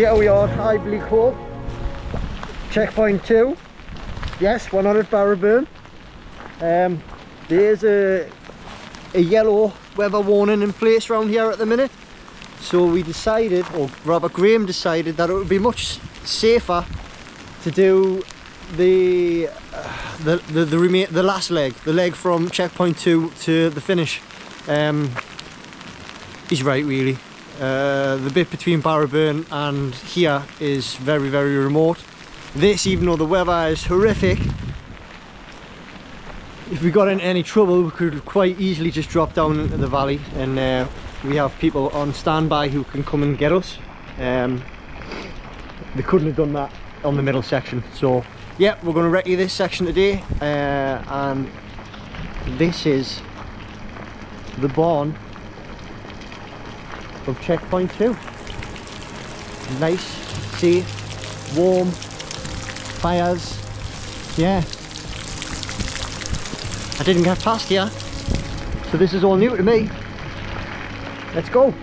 Here we are at High Bleak Hope, checkpoint 2, yes, 100 Barrowburn. There's a yellow weather warning in place around here at the minute, so we decided, or rather Graham decided, that it would be much safer to do the last leg, the leg from checkpoint 2 to the finish. He's right really. The bit between Barrowburn and here is very, very remote. This, even though the weather is horrific, if we got into any trouble we could quite easily just drop down into the valley, and we have people on standby who can come and get us. They couldn't have done that on the middle section, so yeah, we're going to recce this section today, and this is the barn of checkpoint 2. Nice, safe, warm, fires, yeah. I didn't get past here, so this is all new to me. Let's go.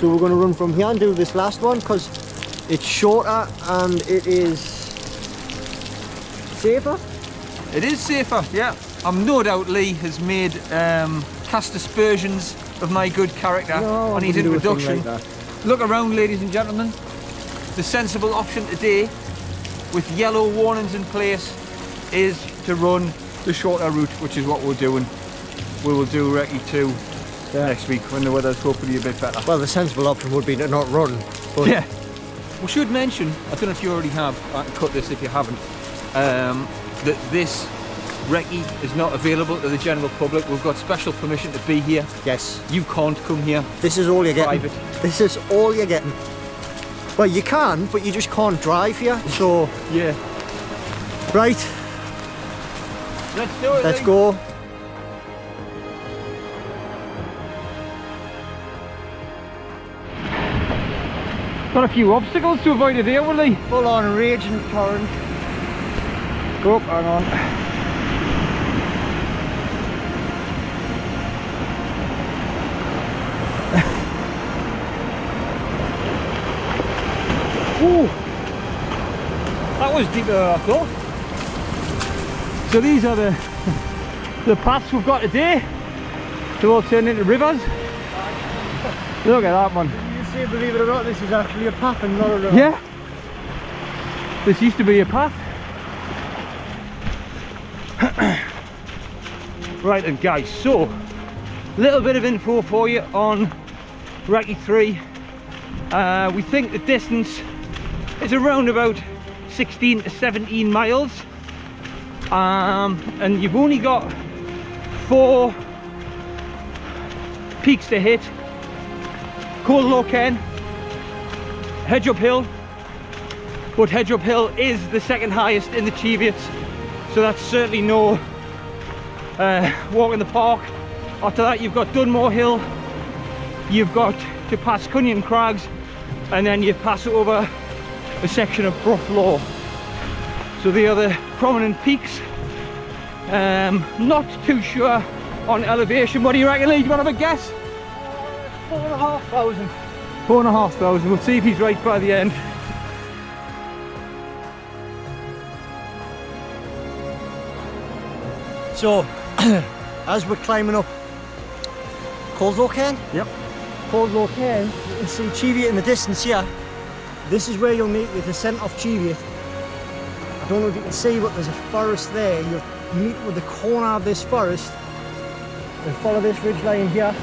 So we're going to run from here and do this last one because it's shorter and it is safer. It is safer, yeah. I'm no doubt Lee has made cast aspersions of my good character on his introduction. Look around, ladies and gentlemen. The sensible option today, with yellow warnings in place, is to run the shorter route, which is what we're doing. We will do recce 2 next week when the weather's hopefully a bit better. Well, the sensible option would be to not run. But yeah. We should mention, I don't know if you already have, I can cut this if you haven't, that this recce is not available to the general public. We've got special permission to be here. Yes. You can't come here. This is all you're getting. Private. This is all you're getting. Well, you can, but you just can't drive here, so... yeah. Right. Let's do it. Let's go. Got a few obstacles to avoid today, will they? Full on raging torrent. Go up, hang on. Ooh, that was deeper than I thought. So these are the paths we've got today. They all turn into rivers. Look at that one. Believe it or not, this is actually a path and not a road. Yeah, this used to be a path. Right then guys, so a little bit of info for you on recce 3. We think the distance is around about 16 to 17 miles, and you've only got 4 peaks to hit: Coldlaw Cairn, Hedgehope Hill, but Hedgehope Hill is the second highest in the Cheviots, so that's certainly no walk in the park. After that you've got Dunmore Hill, you've got to pass Cunyan Crags, and then you pass over a section of Brough Law. So the other prominent peaks. Not too sure on elevation. What do you reckon, Lee? Do you want to have a guess? 4,500. 4,500. We'll see if he's right by the end. So, as we're climbing up Coldlaw Cairn. Yep. Coldlaw Cairn. You can see Cheviot in the distance here. This is where you'll meet the descent of Cheviot. I don't know if you can see, but there's a forest there. You'll meet with the corner of this forest and follow this ridge line here,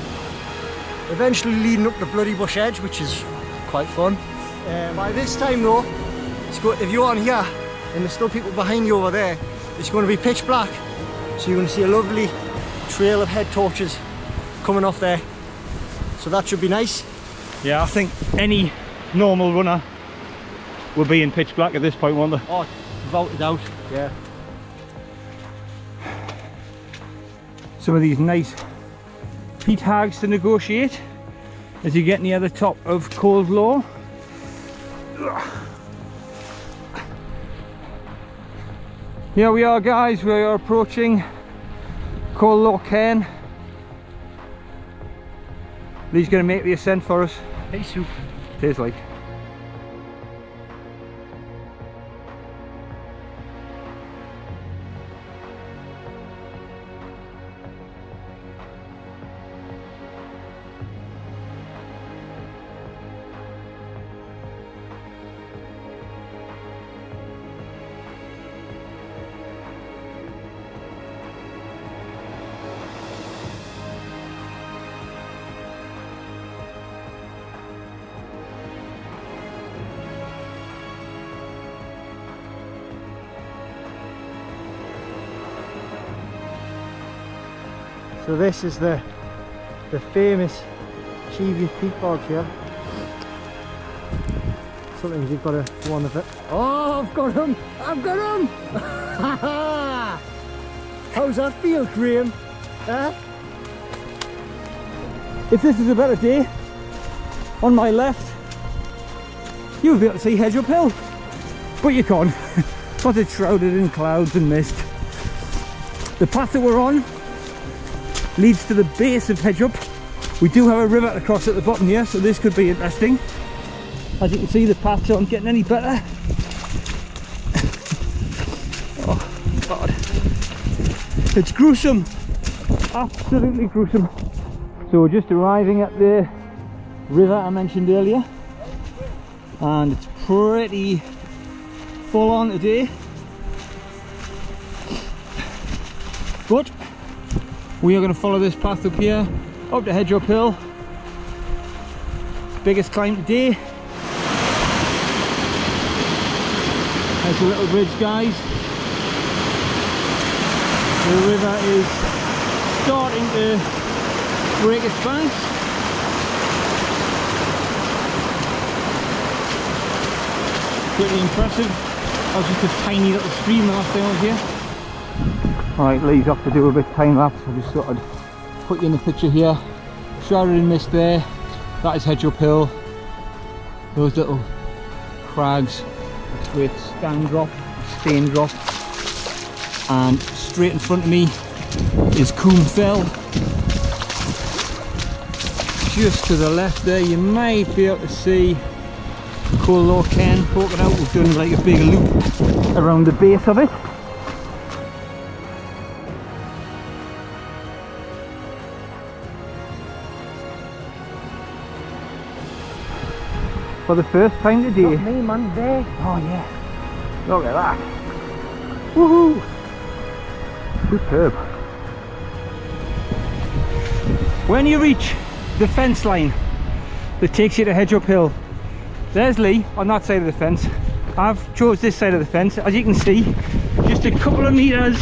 eventually leading up the bloody bush edge, which is quite fun. By this time though, if you're on here and there's still people behind you over there, it's going to be pitch black, so you're going to see a lovely trail of head torches coming off there, so that should be nice. Yeah, I think any normal runner will be in pitch black at this point, won't they? Oh, without a doubt, yeah. Some of these nice peat hags to negotiate as you get near the top of Coldlaw. Here we are guys, we are approaching Coldlaw Cairn. Lee's going to make the ascent for us. Hey soup. Tastes like. So this is the famous Cheviot Peak Bog here. Sometimes you've got to warn of it. Oh, I've got him! I've got him! How's that feel, Graham? Huh? If this is a better day, on my left, you'll be able to see Hedgehope Hill. But you can't, because it's shrouded in clouds and mist. The path that we're on leads to the base of Hedgehope. We do have a river to cross at the bottom here, so this could be interesting. As you can see, the paths aren't getting any better. Oh God, it's gruesome, absolutely gruesome. So we're just arriving at the river I mentioned earlier, and it's pretty full on today, but we are going to follow this path up here, up to Hedgehope Hill. Biggest climb today. There's a little bridge, guys. The river is starting to break its banks. Pretty impressive. That was just a tiny little stream the last time I was here. Alright, Lee's off to do a bit of time lapse. I just thought I'd put you in the picture here. Shrouded in mist there. That is Hedgehope Hill. Those little crags. With Standrop, and straight in front of me is Coon Fell. Just to the left there, you might be able to see Coldlaw Cairn poking out. We've done like a big loop around the base of it. For the first time today. Not me, man, there. Oh yeah. Look at that. Woohoo! Superb. When you reach the fence line that takes you to Hedgehope Hill, there's Lee on that side of the fence. I've chose this side of the fence. As you can see, just a couple of meters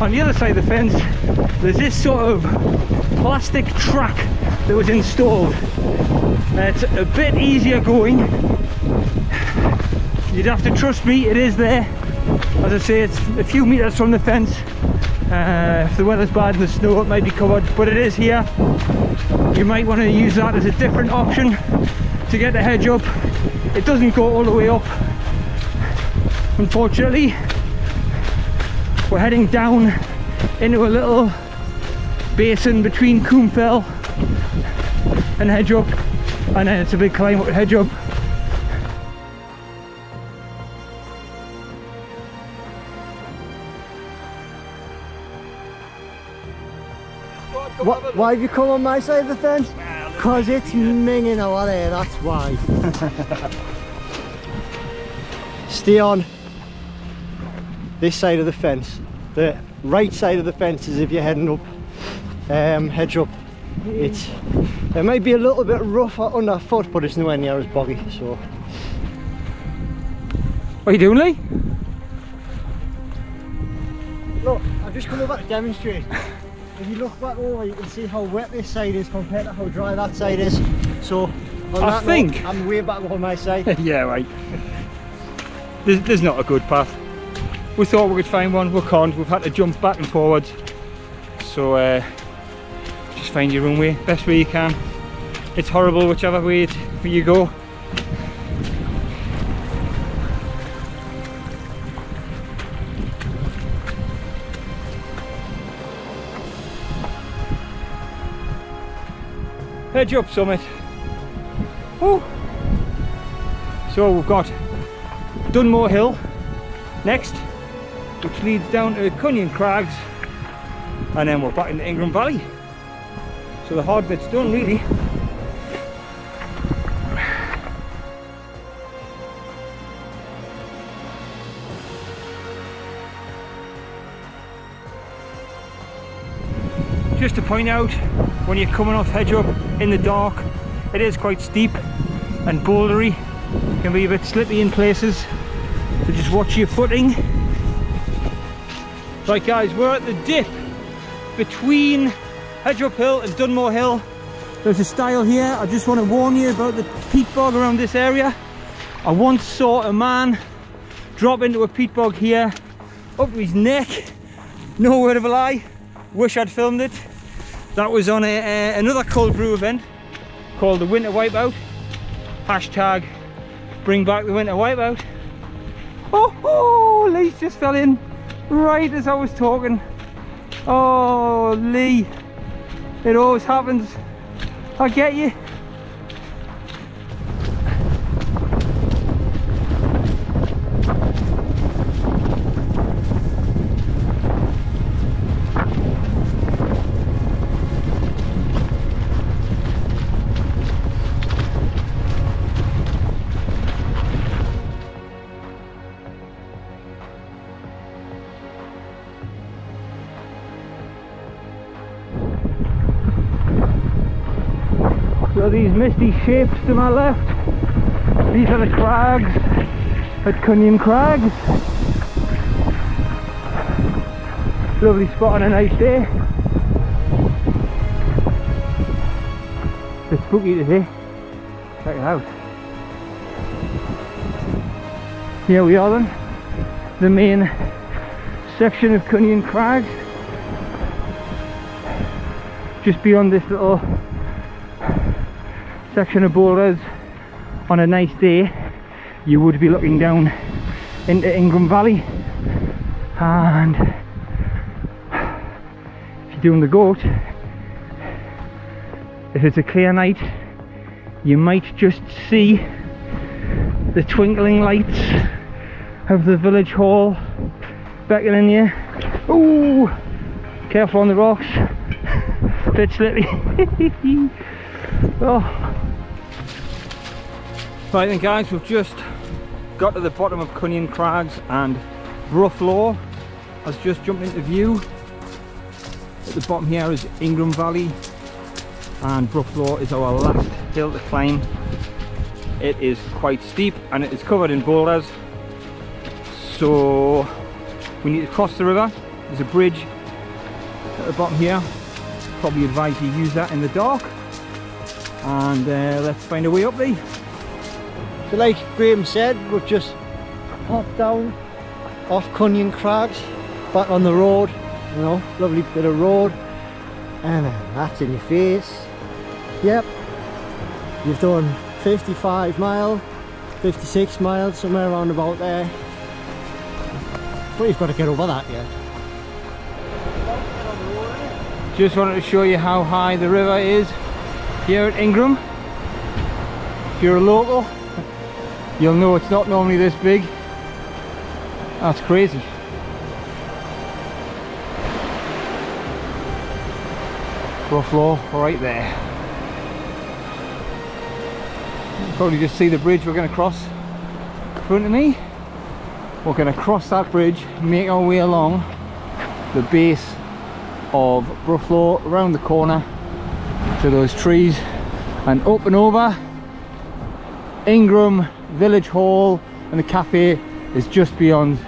on the other side of the fence, there's this sort of plastic track that was installed. It's a bit easier going. You'd have to trust me, it is there. As I say, it's a few meters from the fence. If the weather's bad and the snow, it might be covered, but it is here. You might want to use that as a different option to get the hedge up. It doesn't go all the way up, unfortunately. We're heading down into a little basin between Coombe Fell and Hedgehope, and then it's a big climb up to Hedgehope. Why have you come on my side of the fence? Because it's minging over there, that's why. Stay on this side of the fence. The right side of the fence is if you're heading up Hedgehope. It might be a little bit rough underfoot, but it's nowhere near as boggy, so. What are you doing, Lee? Look, I've just come over to demonstrate. If you look back over, you can see how wet this side is compared to how dry that side is. So, on that note, I'm way back on my side. Yeah, right. There's not a good path. We thought we could find one, we can't. We've had to jump back and forwards. So, just find your own way, best way you can. It's horrible whichever way you go. Hedgehope Summit. Woo. So we've got Dunmore Hill next, which leads down to Cunyan Crags, and then we're back into Ingram Valley. So the hard bit's done, really. Just to point out, when you're coming off Hedgehope in the dark, it is quite steep and bouldery. It can be a bit slippy in places, so just watch your footing. Right guys, we're at the dip between Hedgehope Hill and Dunmore Hill. There's a stile here. I just want to warn you about the peat bog around this area. I once saw a man drop into a peat bog here up to his neck. No word of a lie. Wish I'd filmed it. That was on another cold brew event called the Winter Wipeout. Hashtag bring back the Winter Wipeout. Oh, Lee's just fell in right as I was talking. Oh, Lee, it always happens. I get you. These misty shapes to my left, these are the crags at Cunyan Crags. Lovely spot on a nice day. It's spooky today. Check it out. Here we are then, the main section of Cunyan Crags. Just beyond this little section of boulders, on a nice day you would be looking down into Ingram Valley, and if you're doing the goat, if it's a clear night, you might just see the twinkling lights of the village hall beckoning you. Ooh, careful on the rocks, a bit slippery. Oh. Right then guys, we've just got to the bottom of Cunyan Crags and Brough Law has just jumped into view. At the bottom here is Ingram Valley and Brough Law is our last hill to climb. It is quite steep and it is covered in boulders, so we need to cross the river. There's a bridge at the bottom here. Probably advise you use that in the dark, and let's find a way up there. So like Graham said, we've just popped down off Cunyan Crags, back on the road, you know, lovely bit of road, and that's in your face. Yep, you've done 55 mile, 56 miles, somewhere around about there, but you've got to get over that yet. Just wanted to show you how high the river is here at Ingram. If you're a local, you'll know it's not normally this big. That's crazy. Brough Law right there. You can probably just see the bridge we're going to cross in front of me. We're going to cross that bridge, make our way along the base of Brough Law, around the corner to those trees, and up and over Ingram Village Hall, and the cafe is just beyond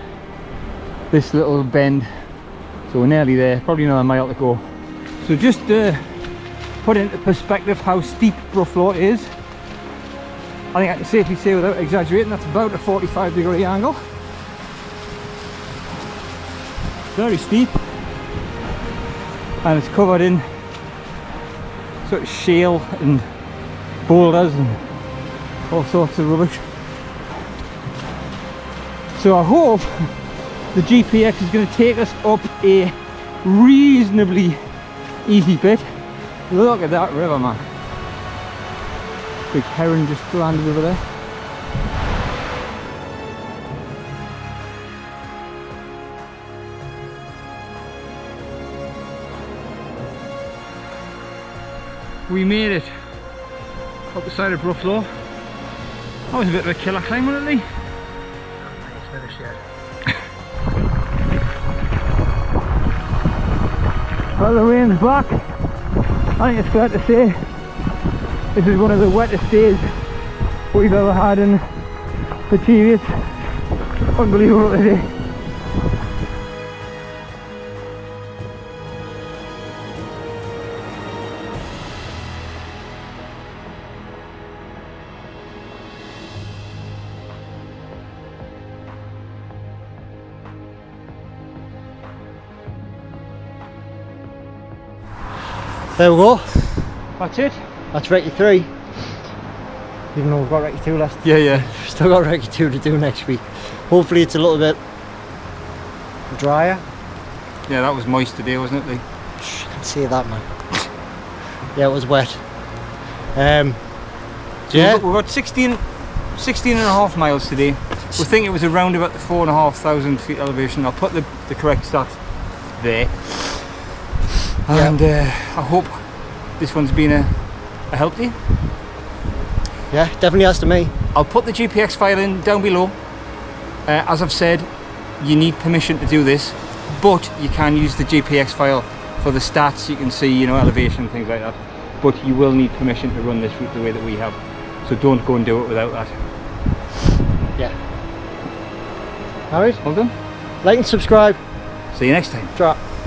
this little bend, so we're nearly there. Probably another mile to go. So just to put into perspective how steep Brough Law is, I think I can safely say without exaggerating that's about a 45-degree angle. Very steep, and it's covered in sort of shale and boulders and all sorts of rubbish. So I hope the GPX is going to take us up a reasonably easy bit. Look at that river, man. Big heron just landed over there. We made it up the side of Brough Law. That was a bit of a killer climb, wasn't it, Lee? It's never shared. Well, the rain's back. I think it's fair to say this is one of the wettest days we've ever had in the Cheviot. Unbelievable today. There we go. That's it. That's Recce 3. Even though we've got Recce 2 left. Yeah, yeah. Still got Recce 2 to do next week. Hopefully it's a little bit drier. Yeah, that was moist today, wasn't it, Lee? Shh, I can see that, man. Yeah, it was wet. So yeah. We've got 16 and a half miles today. We think it was around about the 4,500 feet elevation. I'll put the correct stat there. And I hope this one's been a help to you. Yeah, definitely has to me. I'll put the GPX file in down below. As I've said, you need permission to do this, but you can use the GPX file for the stats. You can see, you know, elevation, things like that. But you will need permission to run this route the way that we have. So don't go and do it without that. Yeah. Alright. Well done. Like and subscribe. See you next time. Drop.